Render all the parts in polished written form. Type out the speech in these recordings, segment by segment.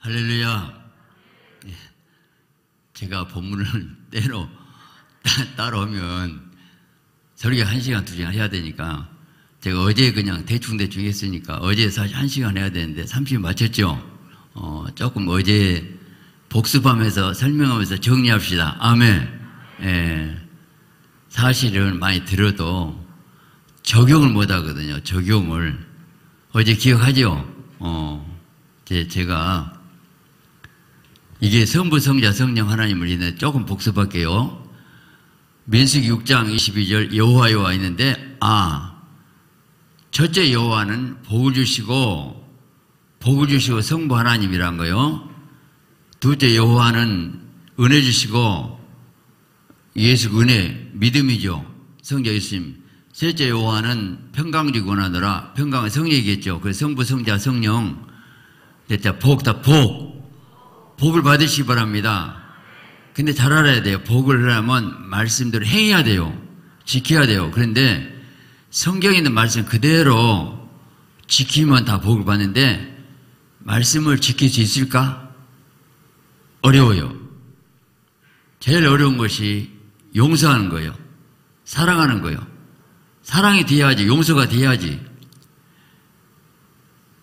할렐루야. 제가 본문을 때로 따라오면 설교가 1시간, 2시간 해야 되니까, 제가 어제 그냥 대충 했으니까 어제 사실 1시간 해야 되는데 30분 마쳤죠. 조금 어제 복습하면서 설명하면서 정리합시다. 아멘. 예. 사실은 많이 들어도 적용을 못 하거든요. 적용을. 어제 기억하죠? 제가 이게 성부, 성자, 성령 하나님을 인해 조금 복습할게요. 민수기 6장 22절 여호와 여호와 있는데, 첫째 여호와는 복을 주시고 성부 하나님이란 거요. 둘째 여호와는 은혜 주시고 예수 은혜 믿음이죠. 성자 예수님. 셋째 여호와는 평강주고 원하노라. 평강은 성령이겠죠. 그래서 성부, 성자, 성령. 됐다. 복을 받으시기 바랍니다. 근데 잘 알아야 돼요. 복을 하려면 말씀대로 행해야 돼요. 지켜야 돼요. 그런데 성경에 있는 말씀 그대로 지키면 다 복을 받는데, 말씀을 지킬 수 있을까? 어려워요. 제일 어려운 것이 용서하는 거예요. 사랑하는 거예요. 사랑이 돼야지, 용서가 돼야지.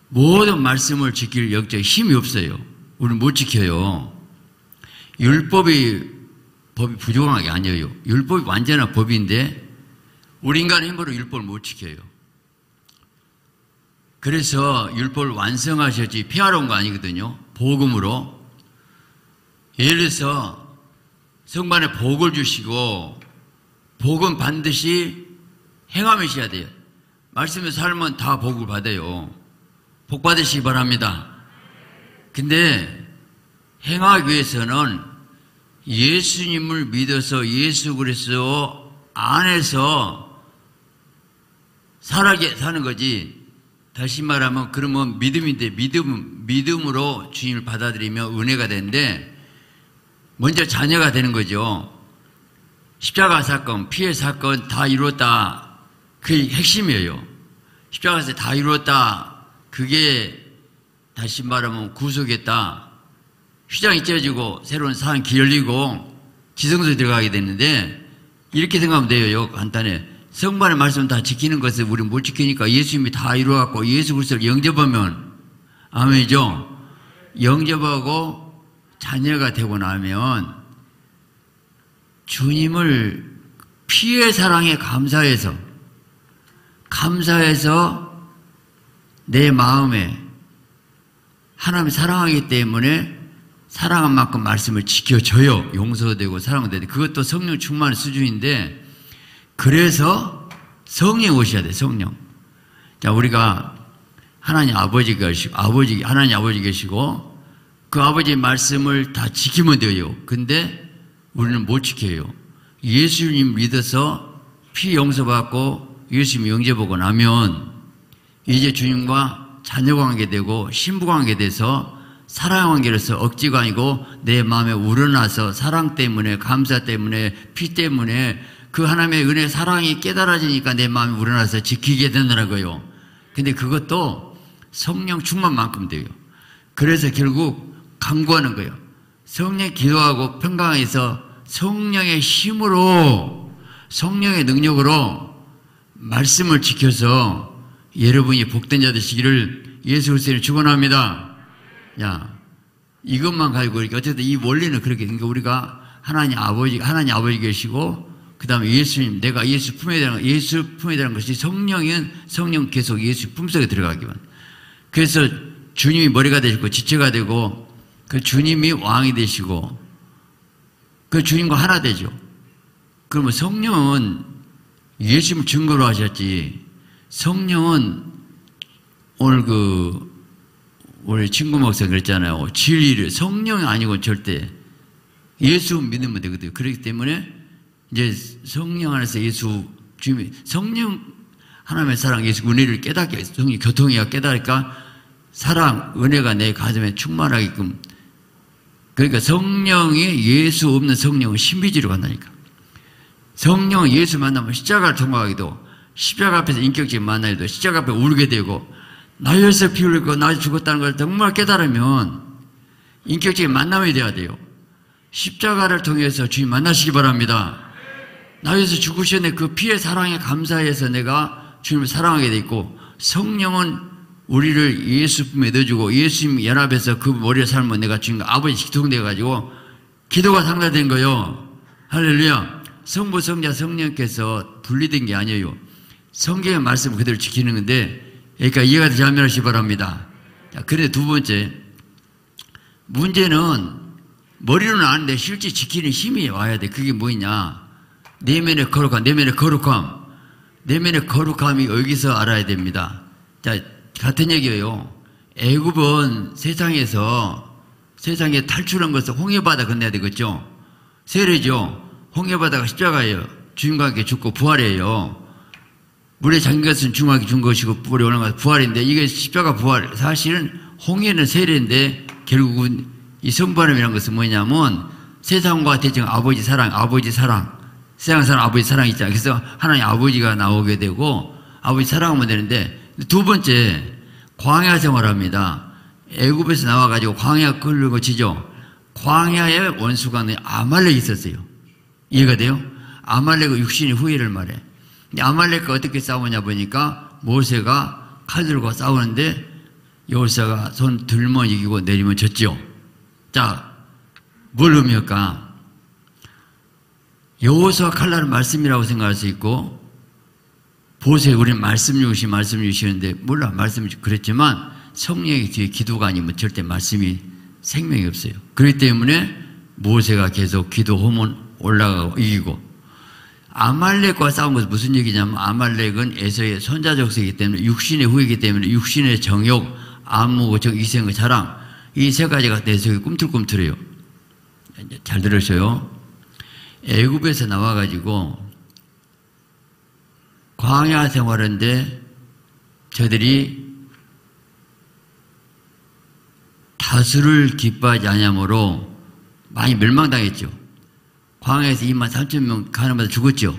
모든 말씀을 지킬 영적 힘이 없어요. 우리는 못 지켜요. 법이 부족한 게 아니에요. 율법이 완전한 법인데 우리 인간의 힘으로 율법을 못 지켜요. 그래서 율법을 완성하셨지 폐하러 온 거 아니거든요. 복음으로. 예를 들어서 성만에 복을 주시고, 복은 반드시 행하셔야 돼요. 말씀에 살면 다 복을 받아요. 복 받으시기 바랍니다. 근데 행하기 위해서는 예수님을 믿어서 예수 그리스도 안에서 살아게 사는 거지. 다시 말하면 그러면 믿음인데, 믿음으로 주님을 받아들이며 은혜가 되는데, 먼저 자녀가 되는 거죠. 십자가 사건, 피해 사건 다 이루었다. 그게 핵심이에요. 십자가에서 다 이루었다. 그게 다시 말하면 구속했다. 휘장이 찢어지고 새로운 산 길 열리고 지성소에 들어가게 됐는데, 이렇게 생각하면 돼요. 간단해. 성반의 말씀 다 지키는 것을 우리는 못 지키니까 예수님이 다 이루어갖고 예수 그리스도를 영접하면, 아멘이죠. 영접하고 자녀가 되고 나면 주님을 피의 사랑에 감사해서 내 마음에 하나님을 사랑하기 때문에 사랑한 만큼 말씀을 지켜줘요. 용서되고 사랑되고. 그것도 성령 충만 수준인데, 그래서 성령 오셔야 돼. 성령. 자, 우리가 하나님 아버지가 계시고, 하나님 아버지 계시고, 그 아버지의 말씀을 다 지키면 돼요. 근데 우리는 못 지켜요. 예수님 믿어서 피 용서받고 예수님 영접하고 나면 이제 주님과 자녀관계 되고 신부관계 돼서 사랑관계로서 억지가 아니고 내 마음에 우러나서 사랑 때문에, 감사 때문에, 피 때문에 그 하나님의 은혜 사랑이 깨달아지니까 내 마음이 우러나서 지키게 되더라고요. 근데 그것도 성령 충만만큼 돼요. 그래서 결국 강구하는 거예요. 성령 기도하고 평강에서 성령의 힘으로, 성령의 능력으로 말씀을 지켜서 여러분이 복된 자 되시기를 예수 그리스도를 축원합니다. 야, 이것만 가지고 이렇게, 어쨌든 이 원리는 그렇게. 그러니까 우리가 하나님 아버지 계시고, 그 다음에 예수님, 내가 예수 품에 대한 것이 성령인, 성령 계속 예수 품 속에 들어가기만. 그래서 주님이 머리가 되시고 지체가 되고, 그 주님이 왕이 되시고, 그 주님과 하나 되죠. 그러면 성령은 예수님을 증거로 하셨지. 성령은 오늘 우리 친구 목사 그랬잖아요. 진리를, 성령이 아니고 절대 예수 믿으면 되거든요. 그렇기 때문에 이제 성령 안에서 예수 주님, 성령 하나님의 사랑, 예수 은혜를 깨닫게, 성령 교통이야 깨달을까, 사랑 은혜가 내 가슴에 충만하게끔. 그러니까 성령이 예수 없는 성령은 신비주의로 간다니까. 성령은 예수 만나면 십자가를 통과하기도, 십자가 앞에서 인격적인 만남에도 십자가 앞에 울게 되고, 나 열쇠 피 흘리고 나 죽었다는 걸 정말 깨달으면 인격적인 만남이 돼야 돼요. 십자가를 통해서 주님 만나시기 바랍니다. 나 위해서 죽으셨네. 그 피의 사랑에 감사해서 내가 주님을 사랑하게 돼 있고, 성령은 우리를 예수 품에 넣어주고 예수님 연합해서 그 머리에 삶은 내가 주님과 아버지 기통돼가지고 기도가 상달된 거예요. 할렐루야. 성부, 성자, 성령께서 분리된 게 아니에요. 성경의 말씀을 그대로 지키는 건데, 그러니까 이해가 되지 않으면 하시기 바랍니다. 자, 그런데 두 번째 문제는 머리로는 아는데 실제 지키는 힘이 와야 돼. 그게 뭐냐? 내면의 거룩함, 내면의 거룩함, 내면의 거룩함이 여기서 알아야 됩니다. 자, 같은 얘기예요. 애굽은 세상에 탈출한 것을 홍해바다 건너야 되겠죠. 세례죠. 홍해바다가 십자가예요. 주님과 함께 죽고 부활이에요. 물에 잠긴 것은 주님과 함께 준 것이고 물에 오는 것은 부활인데, 이게 십자가 부활. 사실은 홍해는 세례인데 결국은 이 성부하심이라는 것은 뭐냐면 세상과 대칭 아버지 사랑, 세상 사람 아버지 사랑 있잖아요. 그래서 하나님 아버지가 나오게 되고 아버지 사랑하면 되는데, 두 번째 광야 생활합니다. 애굽에서 나와가지고 광야 끌고 거치죠. 광야에 원수가 아말렉이 있었어요. 이해가 돼요? 아말렉은 육신의 후예를 말해. 근데 아말렉과 어떻게 싸우냐 보니까 모세가 칼 들고 싸우는데 여호수아가 손 들면 이기고 내리면 졌죠. 자, 뭘 의미할까? 여호수아 칼날은 말씀이라고 생각할 수 있고, 보세요. 우리는 말씀 주시는데, 몰라, 말씀 그랬지만, 성령의 뒤에 기도가 아니면 절대 말씀이 생명이 없어요. 그렇기 때문에 모세가 계속 기도하면 올라가고 이기고, 아말렉과 싸운 것은 무슨 얘기냐면, 아말렉은 에서의 손자족속이기 때문에, 육신의 후이기 때문에, 육신의 정욕, 암무, 이생의 자랑, 이 세 가지가 내 속에 꿈틀꿈틀해요. 잘 들으셔요. 애굽에서 나와가지고 광야 생활인데 저들이 다수를 기뻐하지 않으므로 많이 멸망당했죠. 광야에서 23,000명 가나안에서 죽었죠.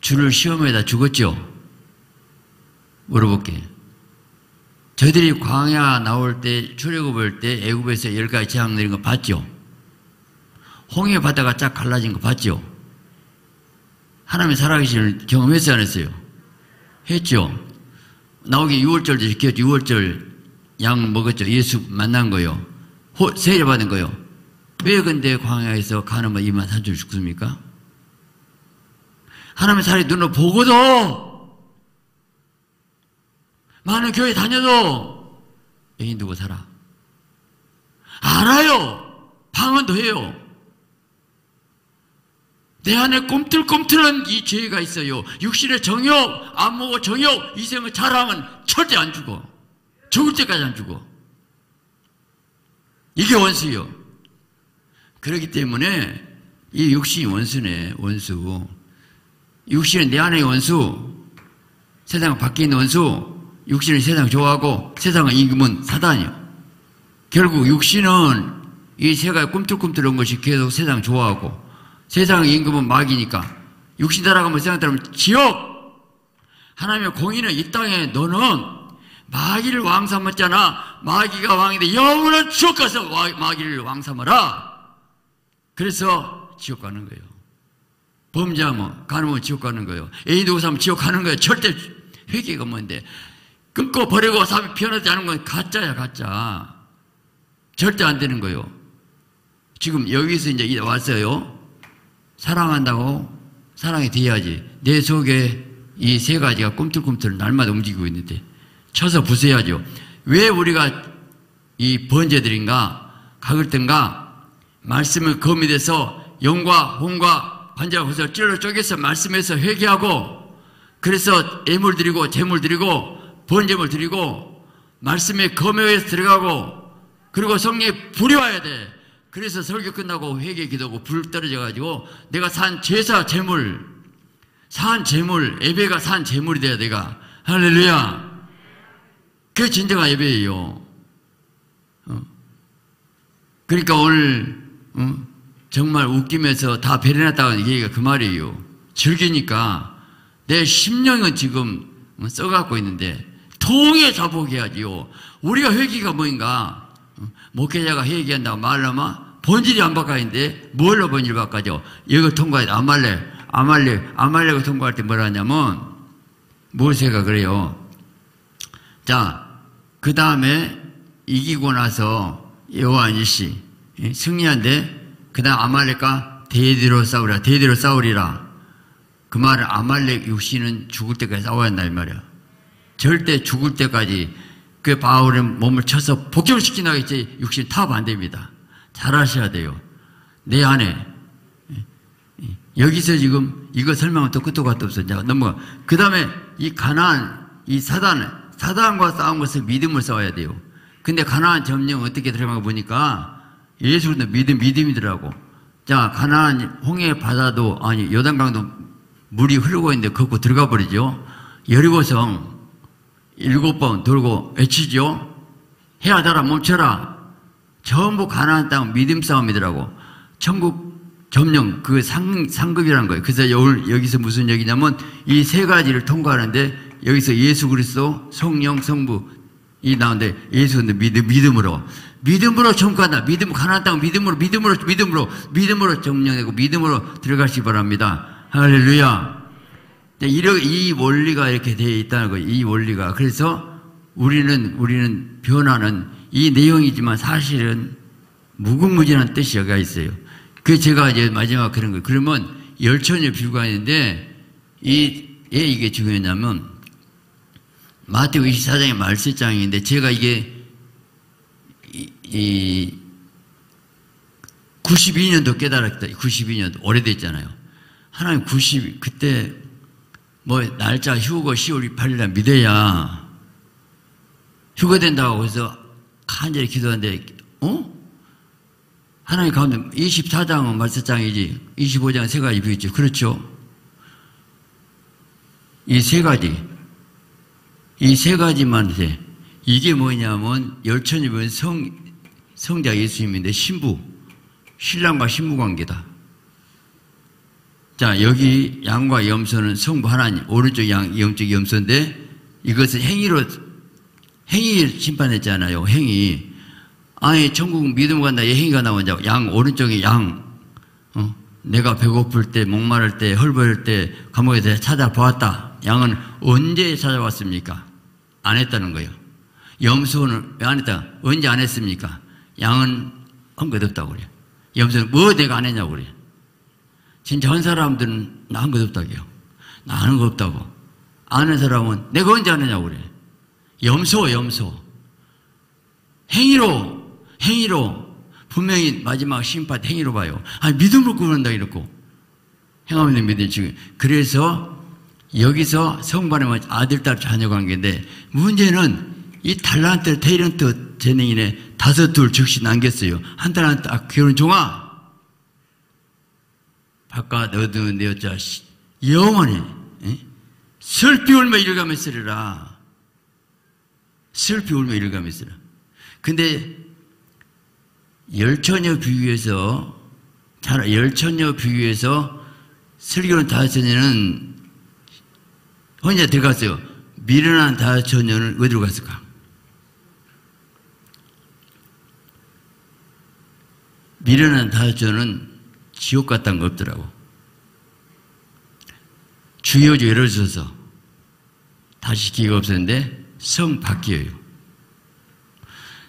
주를 시험에다 죽었죠. 물어볼게. 저희들이 광야 나올 때, 출애굽할 때 애굽에서 10가지 재앙 내린 거 봤죠? 홍해 바다가 쫙 갈라진 거 봤죠? 하나님의 살아계심을 경험했어요, 안 했어요? 했죠? 나오기 6월절도 지켰죠. 6월절 양 먹었죠. 예수 만난 거요. 세례 받은 거요. 왜 근데 광야에서 가나안에서 23,000 죽습니까? 하나님의 살아계신 눈으로 보고도, 많은 교회 다녀도 여기 누구 살아? 알아요. 방언도 해요. 내 안에 꿈틀꿈틀한 이 죄가 있어요. 육신의 정욕, 안목의 정욕, 이생의 자랑은 절대 안 죽어. 죽을 때까지 안 죽어. 이게 원수요. 그렇기 때문에 이 육신이 원수네. 원수. 육신은 내 안의 원수, 세상 밖에 있는 원수. 육신은 세상 좋아하고 세상의 임금은 사단이요. 결국 육신은 이 세가 꿈틀꿈틀한 것이 계속 세상 좋아하고, 세상의 임금은 마귀니까 육신 따라가면 세상 따라가면 지옥. 하나님의 공의는 이 땅에 너는 마귀를 왕 삼았잖아. 마귀가 왕인데 영원한 지옥 가서 마귀를 왕 삼아라. 그래서 지옥 가는 거예요. 범죄하면 가늠하면 지옥 가는 거예요. 애인도 사면 지옥 가는 거예요. 절대 회개가 뭔데? 끊고 버리고 삶이 피어나지 않은 건 가짜야, 가짜. 절대 안 되는 거예요. 지금 여기서 이제 왔어요. 사랑한다고 사랑이 돼야지. 내 속에 이 세 가지가 꿈틀꿈틀 날마다 움직이고 있는데 쳐서 부숴야죠. 왜 우리가 이 번제들인가, 가글든가, 말씀을 검이 돼서 영과 혼과 관자와 구슬을 찔러 쪼개서 말씀해서 회개하고, 그래서 예물 드리고 재물 드리고 번제물 드리고 말씀의 검에 들어가고, 그리고 성령의 불이 와야 돼. 그래서 설교 끝나고 회개 기도하고 불 떨어져가지고 내가 산 제사 제물, 산 제물, 예배가 산 제물이 돼야 내가. 할렐루야. 그게 진정한 예배예요. 그러니까 오늘 정말 웃기면서 다 배려놨다는 얘기가 그 말이에요. 즐기니까 내 심령은 지금 써갖고 있는데 통에 자복해야지요. 우리가 회개가 뭔가, 목회자가 얘기한다고 말하면 본질이 안 바뀌는데 뭘로 본질 바뀌죠? 이거 통과해 아말렉 통과할 때 뭐라 하냐면 모세가 그래요. 자, 그 다음에 이기고 나서 여호와니시 승리한데 그 다음 아말렉과 대대로 싸우리라. 대대로 싸우리라. 그 말은 아말렉 육신은 죽을 때까지 싸워야 한다 이 말이야. 절대 죽을 때까지. 그 바울은 몸을 쳐서 복종시키나가 있지 육신 타협 안 됩니다. 잘하셔야 돼요. 내 안에 여기서 지금 이거 설명은 또 끝도 같도 없어. 넘어가. 그 다음에 이 가나안, 이 사단과 싸운 것을 믿음을 싸워야 돼요. 근데 가나안 점령 어떻게 들어가 보니까 예수도 믿음이더라고. 자, 가나안 홍해 바다도 아니 요단강도 물이 흐르고 있는데 걷고 들어가 버리죠. 여리고성 7번 돌고 외치죠. 해야 달아 멈춰라. 전부 가나안 땅 믿음 싸움이더라고. 천국 점령 그 상급이라는 거예요. 그래서 오늘 여기서 무슨 얘기냐면 이 세 가지를 통과하는데 여기서 예수 그리스도 성령 성부 이 나오는데 예수는 믿음으로 점과한다. 믿음 가나안 땅 믿음으로 점령되고 믿음으로 들어가시기 바랍니다. 할렐루야. 이 원리가 이렇게 되어 있다는 거예요. 이 원리가. 그래서 우리는 변화는 이 내용이지만 사실은 무궁무진한 뜻이 여기가 있어요. 그 제가 이제 마지막 그런 거예요. 그러면 열천여 비유관인데 이게 중요하냐면 마태오 24장의 말세장인데 제가 이게 92년도 깨달았다. 92년도 오래됐잖아요. 하나님 그때 날짜 휴거 10월 28일날 믿어야 휴거된다고 해서 간절히 기도하는데 하나님 가운데 24장은 말세장이지 25장은 세 가지 비유죠. 그렇죠? 이 세 가지 이 세 가지만 이게 뭐냐면 열천이면 성자 예수님인데 신랑과 신부 관계다. 자, 여기 양과 염소는 성부 하나님, 오른쪽 양, 왼쪽 염소인데 이것은 행위를 심판했잖아요. 행위. 아니, 천국 믿음 간다. 행위가 나온다고. 양, 오른쪽에 양. 내가 배고플 때, 목마를 때, 헐벗을 때, 감옥에서 찾아보았다. 양은 언제 찾아왔습니까? 안 했다는 거예요. 염소는 왜 안 했다? 언제 안 했습니까? 양은 한 것 없다고 그래요. 염소는 뭐 내가 안 했냐고 그래요. 진짜 한 사람들은 나 한 것 없다고요. 나 아는 거 없다고. 아는 사람은 내가 언제 아느냐고 그래. 염소. 행위로. 분명히 마지막 심판 행위로 봐요. 아니, 믿음으로 구원한다, 이렇고. 행하면 믿음 지금. 그래서 여기서 성반의 아들, 딸, 자녀 관계인데 문제는 이 달란트, 테이런트 재능인의 5둘 즉시 남겼어요. 한 달란트, 결혼 종아. 아까 너도 내 여자 영원히 슬피 울며 일가며 쓰리라. 근데 열처녀 비유에서 슬기로운 5처녀는 혼자 들어갔어요. 미련한 5처녀는 어디로 갔을까? 미련한 5처녀는 지옥 같다는 거 없더라고. 주여 주 예를 들어서 다시 기회가 없었는데 성 밖이에요.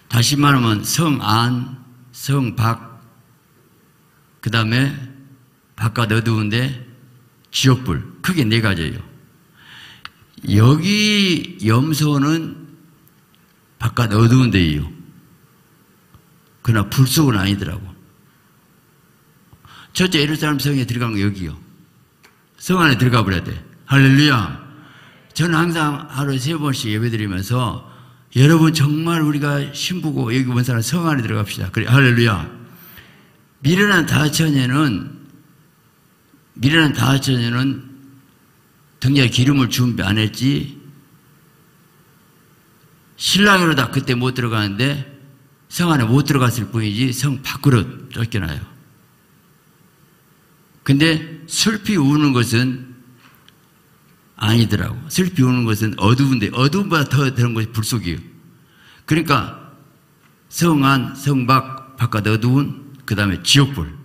다시 말하면 성 안, 성 밖, 그 다음에 바깥 어두운데 지옥불. 크게 4가지예요. 여기 염소는 바깥 어두운데예요. 그러나 불 속은 아니더라고. 첫째 예루살렘 성에 들어간 거 여기요. 성 안에 들어가 버려야 돼. 할렐루야. 저는 항상 하루에 3번씩 예배드리면서 여러분 정말 우리가 신부고 여기 온 사람 성 안에 들어갑시다. 그래, 할렐루야. 미련한 다하처녀는 등에 기름을 준비 안 했지. 신랑으로다 그때 못 들어가는데 성 안에 못 들어갔을 뿐이지 성 밖으로 쫓겨나요. 근데 슬피 우는 것은 아니더라고. 슬피 우는 것은 어두운데 어두운보다 더 되는 것이 불 속이에요. 그러니까 성 안, 성 밖, 바깥 어두운, 그 다음에 지옥불.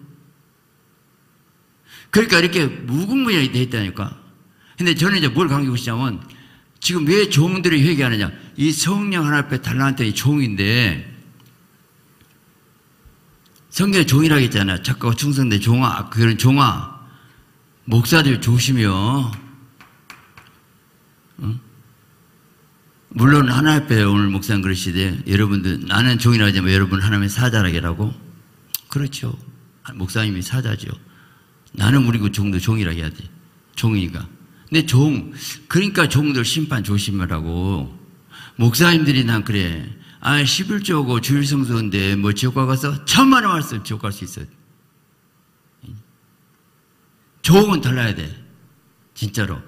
그러니까 이렇게 무궁무진하게 되어 있다니까. 근데 저는 이제 뭘 강조하고 싶냐면, 지금 왜 종들이 회개하느냐. 이 성령 하나 앞에 달라한테 이 종인데, 성경에 종이라고 했잖아요. 착하고 충성된 종아, 그런 종아. 목사들 조심이요. 응? 물론 하나님 앞에 오늘 목사님 그러시되, 여러분들 나는 종이라고 하지만 여러분 하나님의 사자라고. 그렇죠. 목사님이 사자죠. 나는 우리 그 종도 종이라고 해야지. 종이니까. 근데 종, 그러니까 종들 심판 조심하라고. 목사님들이 난 그래. 아, 11조고 주일 성수인데 뭐 지옥가 가서 천만의 말씀 지옥 갈 수 있어요. 종은 달라야 돼. 진짜로.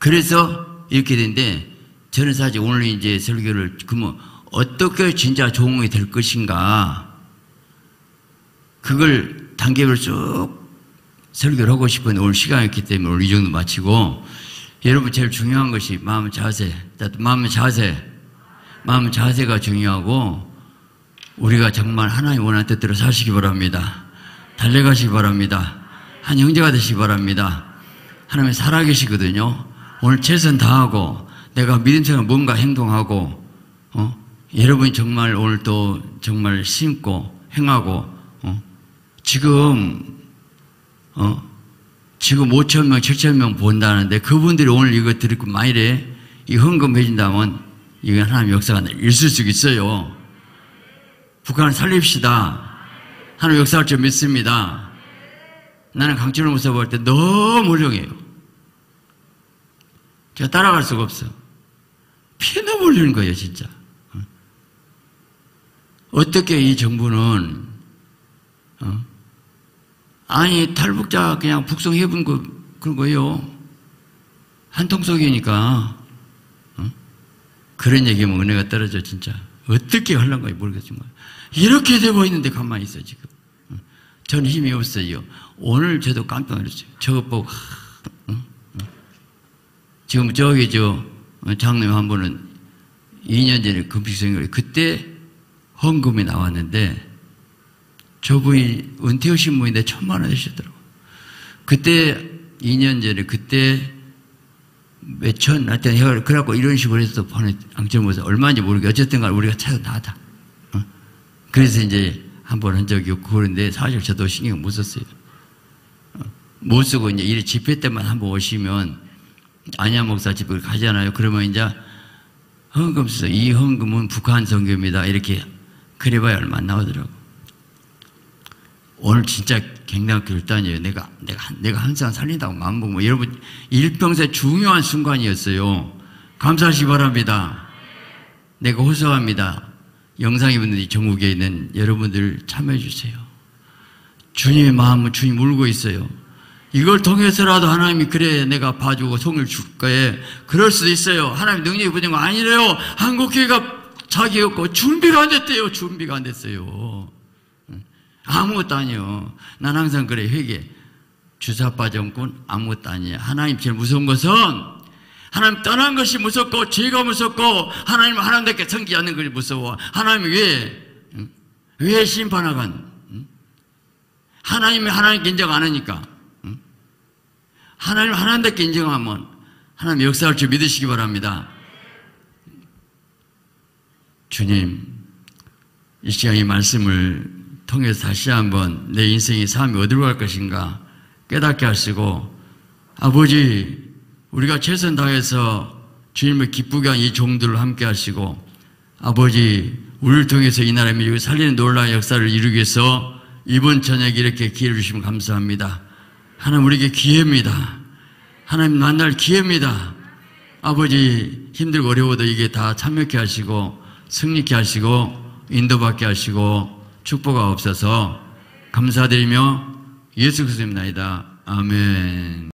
그래서 이렇게 되는데, 저는 사실 오늘 이제 설교를, 그러면 어떻게 진짜 종이 될 것인가. 그걸 단계별 쭉 설교를 하고 싶은 오늘 시간이 있기 때문에 오늘 이 정도 마치고, 여러분 제일 중요한 것이 마음 자세. 마음 자세. 마음 자세가 중요하고, 우리가 정말 하나님 원하는 뜻대로 사시기 바랍니다. 달려가시기 바랍니다. 한 형제가 되시기 바랍니다. 하나님이 살아계시거든요. 오늘 최선 다하고, 내가 믿음처럼 뭔가 행동하고, 여러분이 정말 오늘 또 정말 심고, 행하고, 지금 5,000명, 7,000명 본다는데, 그분들이 오늘 이거 드리고 만일에 이 헌금해준다면, 이건 하나님의 역사가 있을 수 있어요. 북한을 살립시다. 하나님의 역사할 줄 믿습니다. 나는 강철호 목사 볼 때 너무 훌륭해요. 제가 따라갈 수가 없어. 피 너무 흘리는 거예요, 진짜. 어떻게 이 정부는, 아니, 탈북자 그냥 북송해본 거, 그런 거예요. 한통속이니까. 그런 얘기면 은혜가 떨어져, 진짜. 어떻게 하려는 거야, 모르겠지만. 이렇게 돼 보이는데 가만히 있어, 지금. 전 힘이 없어요. 오늘 저도 깜짝 놀랐어요. 저거 보고, 지금 저기, 장로님 한 분은 2년 전에 금식성교회, 그때 헌금이 나왔는데, 저분이 은퇴하신 분인데 1,000만 원 되시더라고. 그때, 2년 전에, 그때, 몇천, 하여튼, 그래갖고 이런 식으로 해서 보내, 앙증을 못해서 얼마인지 모르게, 어쨌든 간에 우리가 찾아 나다. 그래서 이제 한번한 적이 없고 그런데 사실 저도 신경 못 썼어요. 못 쓰고 이제 이 집회 때만 한번 오시면, 안양 목사 집회를 가잖아요. 그러면 이제 헌금 써서, 이 헌금은 북한 선교입니다. 이렇게, 그래봐야 얼마 안 나오더라고. 오늘 진짜 굉장한 결단이에요. 내가 항상 살린다고 마음먹으면, 여러분, 일평생 중요한 순간이었어요. 감사하시기 바랍니다. 내가 호소합니다. 영상에 있는 전국에 있는 여러분들 참여해주세요. 주님의 마음은 주님 울고 있어요. 이걸 통해서라도 하나님이 그래, 내가 봐주고 송을 줄 거에, 그럴 수도 있어요. 하나님 능력이 부족한 거 아니래요. 한국교회가 자기 없고 준비가 안 됐대요. 준비가 안 됐어요. 아무것도 아니요. 난 항상 그래, 회개. 주사파 정권 아무것도 아니에요. 하나님 제일 무서운 것은 하나님 떠난 것이 무섭고, 죄가 무섭고, 하나님을 하나님답게 섬기지 않는 것이 무서워. 하나님이 왜 심판하건? 하나님이 하나님께 인정 안 하니까. 하나님을 하나님답게 인정하면 하나님 역사할 줄 믿으시기 바랍니다. 주님, 이 시간 이 말씀을 통해서 다시 한번 내 인생의 삶이 어디로 갈 것인가 깨닫게 하시고, 아버지, 우리가 최선 다해서 주님을 기쁘게 한 이 종들을 함께 하시고, 아버지, 우리를 통해서 이 나라의 민족을 살리는 놀라운 역사를 이루기 위해서 이번 저녁에 이렇게 기회를 주시면 감사합니다. 하나님, 우리에게 기회입니다. 하나님 만날 기회입니다. 아버지, 힘들고 어려워도 이게 다 참여케 하시고, 승리케 하시고, 인도받게 하시고, 축복하옵소서. 감사드리며 예수 그리스도의 이름으로 나이다. 아멘.